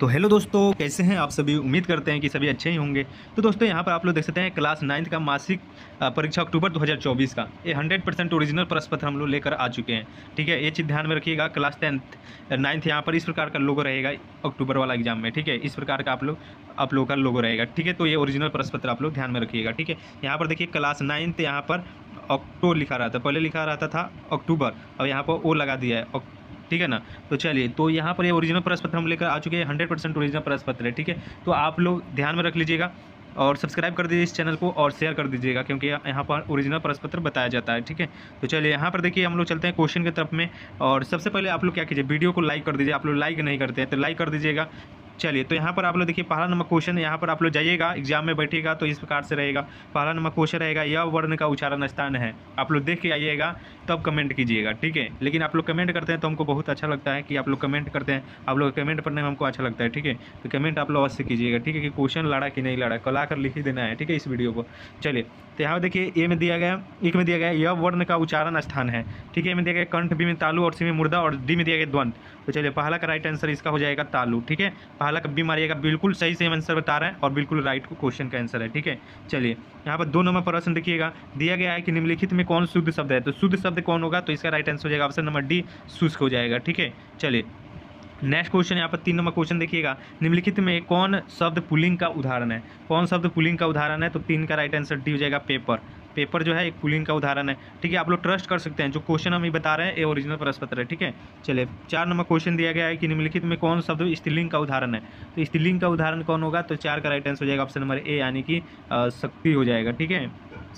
तो हेलो दोस्तों, कैसे हैं आप सभी। उम्मीद करते हैं कि सभी अच्छे ही होंगे। तो दोस्तों यहाँ पर आप लोग देख सकते हैं क्लास 9th का मासिक परीक्षा अक्टूबर 2024 का ये 100% ओरिजिनल प्रश्नपत्र हम लोग लेकर आ चुके हैं। ठीक है, ये चीज़ ध्यान में रखिएगा। क्लास 9th यहाँ पर इस प्रकार का लोगो रहेगा अक्टूबर वाला एग्जाम में। ठीक है, इस प्रकार का आप लोगों का लोगो रहेगा। ठीक है, तो ये ओरिजिनल प्रश्नपत्र आप लोग ध्यान में रखिएगा। ठीक है, यहाँ पर देखिए क्लास 9th यहाँ पर अक्टो लिखा रहता है, पहले लिखा रहता था अक्टूबर, अब यहाँ पर ओ लगा दिया है। ठीक है ना। तो चलिए, तो यहाँ पर ये ओरिजिनल प्रश्नपत्र हम लेकर आ चुके हैं। 100% ओरिजिनल प्रश्नपत्र है। ठीक है, तो आप लोग ध्यान में रख लीजिएगा और सब्सक्राइब कर दीजिए इस चैनल को और शेयर कर दीजिएगा, क्योंकि यहाँ पर ओरिजिनल प्रश्नपत्र बताया जाता है। ठीक है, तो चलिए यहाँ पर देखिए हम लोग चलते हैं क्वेश्चन की तरफ में। और सबसे पहले आप लोग क्या कीजिए, वीडियो को लाइक कर दीजिए। आप लोग लाइक नहीं करते हैं तो लाइक कर दीजिएगा। चलिए, तो यहाँ पर आप लोग देखिए पहला नंबर क्वेश्चन, यहाँ पर आप लोग जाइएगा एग्जाम में बैठिएगा तो इस प्रकार से रहेगा। पहला नंबर क्वेश्चन रहेगा, यह वर्ण का उच्चारण स्थान है। आप लोग देख के आइएगा तब कमेंट कीजिएगा। ठीक है, लेकिन आप लोग कमेंट करते हैं तो हमको बहुत अच्छा लगता है कि आप लोग कमेंट करते हैं। आप लोग कमेंट पढ़ने में हमको अच्छा लगता है। ठीक है, तो कमेंट आप लोग अवश्य कीजिएगा। ठीक है, कि क्वेश्चन लड़ा कि नहीं लड़ा, कल आकर लिख ही देना है। ठीक है, इस वीडियो को। चलिए, तो यहाँ देखिए ए में दिया गया, एक में दिया गया यह वर्ण का उच्चारण स्थान है। ठीक है, ए में दिया गया कंठ, बी में तालु और सी में मुर्दा और डी में दिया गया द्वंद। तो चलिए पहला का राइट आंसर इसका हो जाएगा तालु। ठीक है, पहला का बी मारिएगा। बिल्कुल सही सेम आंसर बता रहे हैं और बिल्कुल राइट क्वेश्चन का आंसर है। ठीक है, चलिए यहाँ पर 2 नंबर प्रश्न देखिएगा, दिया गया है कि निम्नलिखित में कौन शुद्ध शब्द है। तो शुद्ध शब्द कौन होगा, तो इसका राइट आंसर हो जाएगा ऑप्शन नंबर डी, शुष्क हो जाएगा। ठीक है, चलिए नेक्स्ट क्वेश्चन, यहाँ पर 3 नंबर क्वेश्चन देखिएगा, निम्नलिखित में कौन शब्द पुल्लिंग का उदाहरण है। कौन शब्द पुल्लिंग का उदाहरण है, तो 3 का राइट आंसर डी हो जाएगा, पेपर। पेपर जो है एक पुल्लिंग का उदाहरण है। ठीक है, आप लोग ट्रस्ट कर सकते हैं, जो क्वेश्चन हम ये बता रहे हैं ये ओरिजिनल प्रश्नपत्र है। ठीक है, चलिए 4 नंबर क्वेश्चन दिया गया है कि निम्नलिखित में कौन शब्द स्त्रीलिंग का उदाहरण है। तो स्त्रीलिंग का उदाहरण कौन होगा, तो 4 का राइट आंसर हो जाएगा ऑप्शन नंबर ए, यानी कि शक्ति हो जाएगा। ठीक है,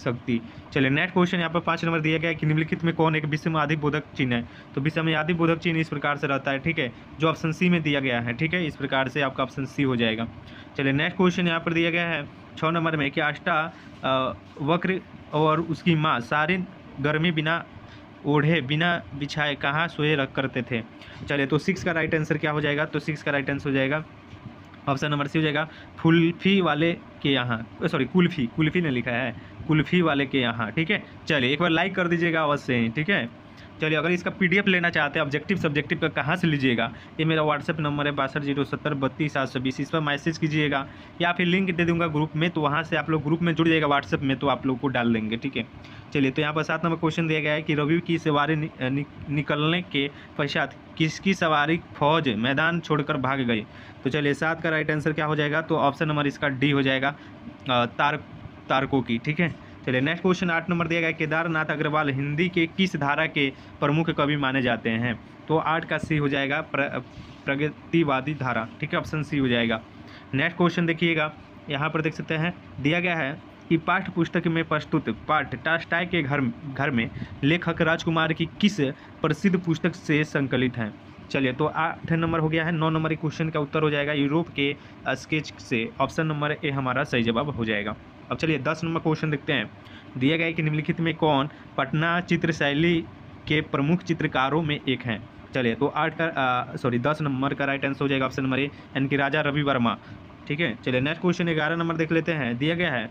शक्ति। चलिए नेक्स्ट क्वेश्चन, यहाँ पर 5 नंबर दिया गया है कि निम्नलिखित में कौन एक विसमाधि बोधक चिन्ह है। तो विसमाधि बोधक चिन्ह इस प्रकार से रहता है। ठीक है, जो ऑप्शन सी में दिया गया है। ठीक है, इस प्रकार से आपका ऑप्शन सी हो जाएगा। चलिए नेक्स्ट क्वेश्चन यहाँ पर दिया गया है 6 नंबर में कि अष्टा वक्र और उसकी माँ सारी गर्मी बिना ओढ़े बिना बिछाए कहाँ सोए रख करते थे। चलिए, तो 6 का राइट आंसर क्या हो जाएगा, तो 6 का राइट आंसर हो जाएगा ऑप्शन नंबर सी हो जाएगा, फुल्फी वाले के यहाँ, सॉरी कुल्फी, कुल्फी ने लिखा है कुल्फी वाले के यहाँ। ठीक है, चलिए एक बार लाइक कर दीजिएगा अवश्य। ठीक है, चलिए अगर इसका पीडीएफ लेना चाहते हैं, ऑब्जेक्टिव सब्जेक्टिव का कहाँ से लीजिएगा, ये मेरा व्हाट्सएप नंबर है 6207 32 720, इस पर मैसेज कीजिएगा या फिर लिंक दे दूंगा ग्रुप में, तो वहाँ से आप लोग ग्रुप में जुड़ जाएगा व्हाट्सएप में, तो आप लोग को डाल देंगे। ठीक है, चलिए, तो यहाँ पर 7 नंबर क्वेश्चन दिया गया है कि रवि की सवारी निकलने के पश्चात किसकी सवारी फौज मैदान छोड़कर भाग गई। तो चलिए 7 का राइट आंसर क्या हो जाएगा, तो ऑप्शन नंबर इसका डी हो जाएगा, तारकों की। ठीक है, चलिए नेक्स्ट क्वेश्चन 8 नंबर दिया गया, केदारनाथ अग्रवाल हिंदी के किस धारा के प्रमुख कवि माने जाते हैं। तो 8 का सी हो जाएगा, प्रगतिवादी धारा। ठीक है, ऑप्शन सी हो जाएगा। नेक्स्ट क्वेश्चन देखिएगा, यहाँ पर देख सकते हैं दिया गया है कि पाठ्य पुस्तक में प्रस्तुत पाठ टालस्टॉय के घर में लेखक राजकुमार की किस प्रसिद्ध पुस्तक से संकलित हैं। चलिए, तो 8 नंबर हो गया है। 9 नंबर क्वेश्चन का उत्तर हो जाएगा यूरोप के स्केच से। ऑप्शन नंबर ए हमारा सही जवाब हो जाएगा। अब चलिए 10 नंबर क्वेश्चन देखते हैं, दिया गया है कि निम्नलिखित में कौन पटना चित्रशैली के प्रमुख चित्रकारों में एक हैं। चलिए, तो 10 नंबर का राइट आंसर हो जाएगा ऑप्शन नंबर ए, यानी कि राजा रवि वर्मा। ठीक है, चलिए नेक्स्ट क्वेश्चन 11 नंबर देख लेते हैं, दिया गया है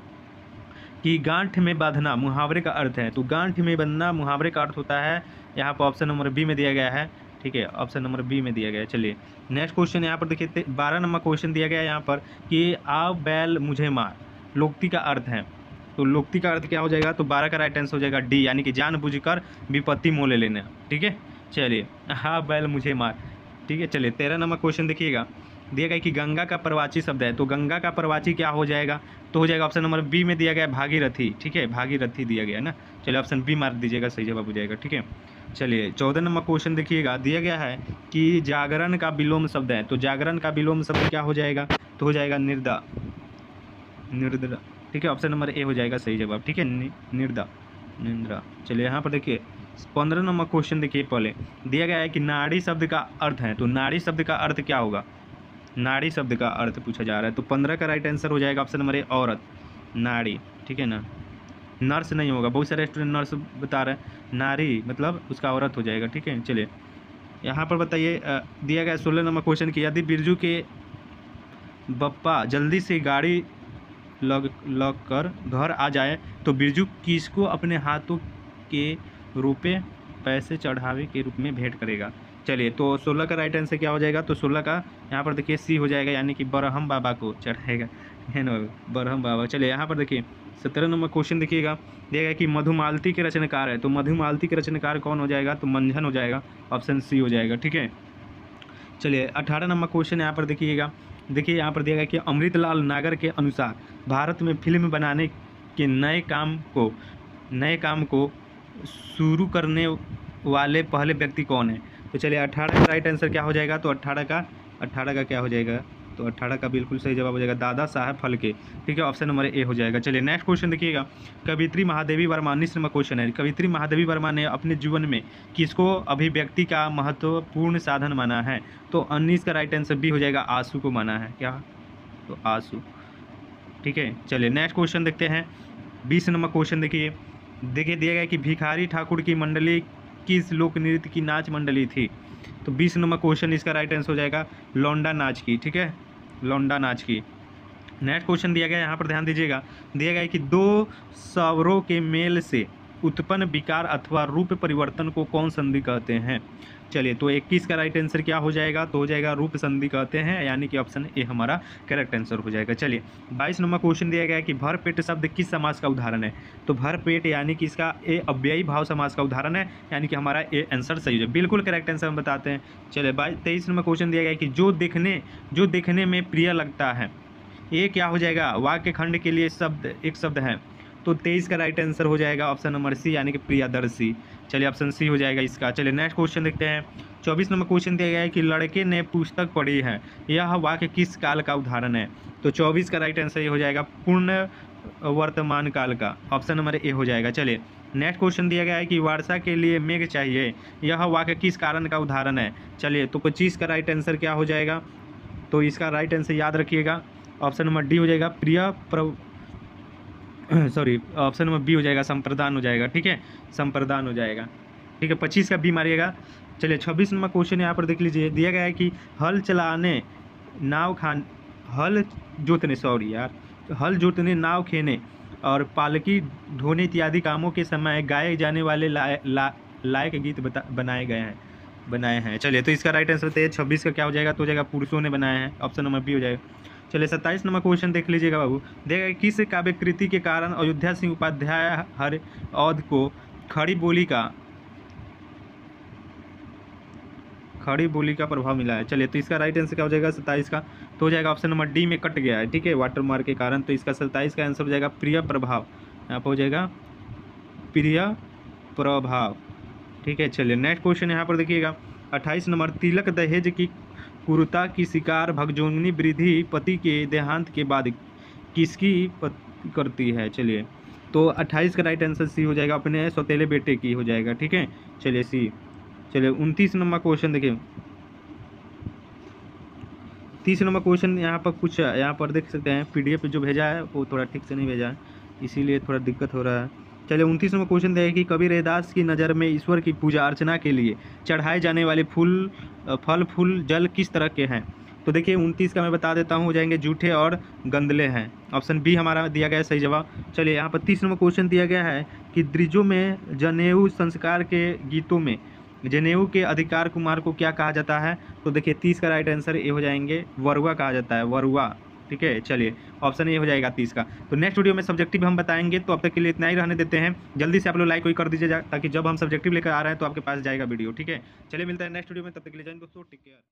कि गांठ में बांधना मुहावरे का अर्थ है। तो गांठ में बांधना मुहावरे का अर्थ होता है, यहाँ पर ऑप्शन नंबर बी में दिया गया है। ठीक है, ऑप्शन नंबर बी में दिया गया है। चलिए नेक्स्ट क्वेश्चन यहाँ पर देखिए 12 नंबर क्वेश्चन दिया गया है यहाँ पर कि आ बैल मुझे मार लोकती का अर्थ है। तो लोकती का अर्थ क्या हो जाएगा, तो 12 का राइट आंसर हो जाएगा डी, यानी कि जानबूझकर विपत्ति मोल लेना। ठीक है, चलिए हाँ बैल मुझे मार। ठीक है, चलिए 13 नंबर क्वेश्चन देखिएगा, दिया गया कि गंगा का परवाची शब्द है। तो गंगा का परवाची क्या हो जाएगा, तो हो जाएगा ऑप्शन नंबर बी में दिया गया भागीरथी। ठीक है, भागीरथी दिया गया ना, चलिए ऑप्शन बी मार दीजिएगा, सही जवाब हो जाएगा। ठीक है, चलिए 14 नंबर क्वेश्चन देखिएगा, दिया गया है कि जागरण का विलोम शब्द है। तो जागरण का विलोम शब्द क्या हो जाएगा, तो हो जाएगा निर्दा, निर्द्रा। ठीक है, ऑप्शन नंबर ए हो जाएगा सही जवाब। ठीक है, निर्दा, निंद्रा। चलिए यहाँ पर देखिए 15 नंबर क्वेश्चन देखिए, पहले दिया गया है कि नाड़ी शब्द का अर्थ है। तो नाड़ी शब्द का अर्थ क्या होगा, नाड़ी शब्द का अर्थ पूछा जा रहा है। तो 15 का राइट आंसर हो जाएगा ऑप्शन नंबर ए, औरत, नाड़ी। ठीक है ना, नर्स नहीं होगा, बहुत सारे स्टूडेंट नर्स बता रहे हैं, नारी मतलब उसका औरत हो जाएगा। ठीक है, चलिए यहाँ पर बताइए दिया गया 16 नंबर क्वेश्चन कि यदि बिरजू के बप्पा जल्दी से गाड़ी लग कर घर आ जाए तो बिरजू किसको अपने हाथों के रूपे पैसे चढ़ावे के रूप में भेंट करेगा। चलिए तो 16 का राइट आंसर क्या हो जाएगा, तो 16 का यहाँ पर देखिए सी हो जाएगा, यानी कि बरहम बाबा को चढ़ाएगा, है ना बरहम बाबा। चलिए यहाँ पर देखिए 17 नंबर क्वेश्चन देखिएगा, देगा कि मधुमालती के रचनाकार है, तो मधुमालती के रचनाकार कौन हो जाएगा, तो मंझन हो जाएगा, ऑप्शन सी हो जाएगा, ठीक है। चलिए 18 नंबर क्वेश्चन यहाँ पर देखिएगा, देखिए यहाँ पर दिया गया कि अमृतलाल नागर के अनुसार भारत में फिल्म बनाने के नए काम को शुरू करने वाले पहले व्यक्ति कौन है, तो चलिए 18 का राइट आंसर क्या हो जाएगा, तो 18 का क्या हो जाएगा, तो 18 का बिल्कुल सही जवाब हो जाएगा दादा साहब फलके, ठीक है, ऑप्शन नंबर ए हो जाएगा। चलिए नेक्स्ट क्वेश्चन देखिएगा, कवित्री महादेवी वर्मा, 19 नंबर क्वेश्चन है, कवित्री महादेवी वर्मा ने अपने जीवन में किसको अभिव्यक्ति का महत्वपूर्ण साधन माना है, तो 19 का राइट आंसर बी हो जाएगा, आंसू को माना है, क्या, तो आंसू, ठीक है। चलिए नेक्स्ट क्वेश्चन देखते हैं, 20 नंबर क्वेश्चन देखिए दिया गया कि भिखारी ठाकुर की मंडली किस लोक नृत्य की नाच मंडली थी, तो 20 नंबर क्वेश्चन इसका राइट आंसर हो जाएगा लौंडा नाच की, ठीक है, लौंडा नाच की। नेक्स्ट क्वेश्चन दिया गया है, यहाँ पर ध्यान दीजिएगा, दिया गया है कि दो स्वरों के मेल से उत्पन्न विकार अथवा रूप परिवर्तन को कौन संधि कहते हैं, चलिए तो 21 का राइट आंसर क्या हो जाएगा, तो हो जाएगा रूप संधि कहते हैं, यानी कि ऑप्शन ए हमारा करेक्ट आंसर हो जाएगा। चलिए 22 नंबर क्वेश्चन दिया गया है कि भरपेट शब्द किस समास का उदाहरण है, तो भरपेट यानी कि इसका ए अव्ययी भाव समास का उदाहरण है, यानी कि हमारा ए आंसर सही है, बिल्कुल करेक्ट आंसर हम बताते हैं। चलिए 23 नंबर क्वेश्चन दिया गया है कि जो देखने में प्रिय लगता है, ये क्या हो जाएगा, वाक्य खंड के लिए एक शब्द है, तो 23 का राइट आंसर हो जाएगा ऑप्शन नंबर सी, यानी कि प्रियादर्शी, चलिए ऑप्शन सी हो जाएगा इसका। चलिए नेक्स्ट क्वेश्चन देखते हैं, 24 नंबर क्वेश्चन दिया गया है कि लड़के ने पुस्तक पढ़ी है, यह वाक्य किस काल का उदाहरण है, तो 24 का राइट आंसर ये हो जाएगा पूर्ण वर्तमान काल का, ऑप्शन नंबर ए हो जाएगा। चलिए नेक्स्ट क्वेश्चन दिया गया है कि वर्षा के लिए मेघ चाहिए, यह वाक्य किस कारण का उदाहरण है, चलिए तो 25 का राइट आंसर क्या हो जाएगा, तो इसका राइट आंसर याद रखिएगा ऑप्शन नंबर डी हो जाएगा, ऑप्शन नंबर बी हो जाएगा, संप्रदान हो जाएगा, ठीक है, संप्रदान हो जाएगा, ठीक है, 25 का बी मारिएगा। चलिए 26 नंबर क्वेश्चन यहाँ पर देख लीजिए, दिया गया है कि हल जोतने नाव खेने और पालकी ढोने इत्यादि कामों के समय गाए जाने वाले लायक गीत बनाए हैं। चलिए तो इसका राइट आंसर बताइए 26 का क्या हो जाएगा, तो हो जाएगा पुरुषों ने बनाया है, ऑप्शन नंबर बी हो जाएगा। चलिए 27 नंबर क्वेश्चन देख लीजिएगा बाबू, देखिए किस काव्य कृति के कारण अयोध्या सिंह उपाध्याय हर औध को खड़ी बोली का प्रभाव मिला है, चलिए तो इसका राइट आंसर क्या हो जाएगा 27 का, तो हो जाएगा ऑप्शन नंबर डी में कट गया है, ठीक है, वाटरमार्क के कारण, तो इसका 27 का आंसर हो जाएगा प्रिय प्रभाव, यहाँ पर हो जाएगा प्रिय प्रभाव, ठीक है। चलिए नेक्स्ट क्वेश्चन यहाँ पर देखिएगा 28 नंबर, तिलक दहेज की कुरुता की शिकार भगजोगनी वृद्धि पति के देहांत के बाद किसकी करती है, चलिए तो 28 का राइट आंसर सी हो जाएगा, अपने सौतेले बेटे की हो जाएगा, ठीक है, चलिए सी। चलिए 29 नंबर क्वेश्चन देखिए, 30 नंबर क्वेश्चन यहाँ पर कुछ यहाँ पर देख सकते हैं, PDF जो भेजा है वो थोड़ा ठीक से नहीं भेजा है, इसीलिए थोड़ा दिक्कत हो रहा है। चलिए 29 नंबर क्वेश्चन देखिए कि कवि रैदास की नज़र में ईश्वर की पूजा अर्चना के लिए चढ़ाए जाने वाले फल फूल जल किस तरह के हैं, तो देखिए 29 का मैं बता देता हूँ, हो जाएंगे झूठे और गंदले हैं, ऑप्शन बी हमारा दिया गया सही जवाब। चलिए यहाँ पर 30 नंबर क्वेश्चन दिया गया है कि द्विजों में जनेऊ संस्कार के गीतों में जनेऊ के अधिकार कुमार को क्या कहा जाता है, तो देखिए 30 का राइट आंसर ये हो जाएंगे वरुआ कहा जाता है, वरुआ, ठीक है, चलिए ऑप्शन ये हो जाएगा 30 का। तो नेक्स्ट वीडियो में सब्जेक्टिव हम बताएंगे, तो अब तक के लिए इतना ही रहने देते हैं, जल्दी से आप लोग लाइक कोई कर दीजिए ताकि जब हम सब्जेक्टिव लेकर आ रहे हैं तो आपके पास जाएगा वीडियो, ठीक है। चलिए मिलता है नेक्स्ट वीडियो में, तब तक के लिए जाएंगे दोस्तों, टेक केयर।